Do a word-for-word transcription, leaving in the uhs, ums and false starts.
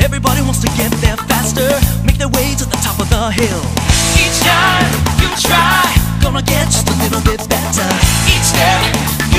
Everybody wants to get there faster, make their way to the top of the hill. Each time you try, gonna get just a little bit better. Each step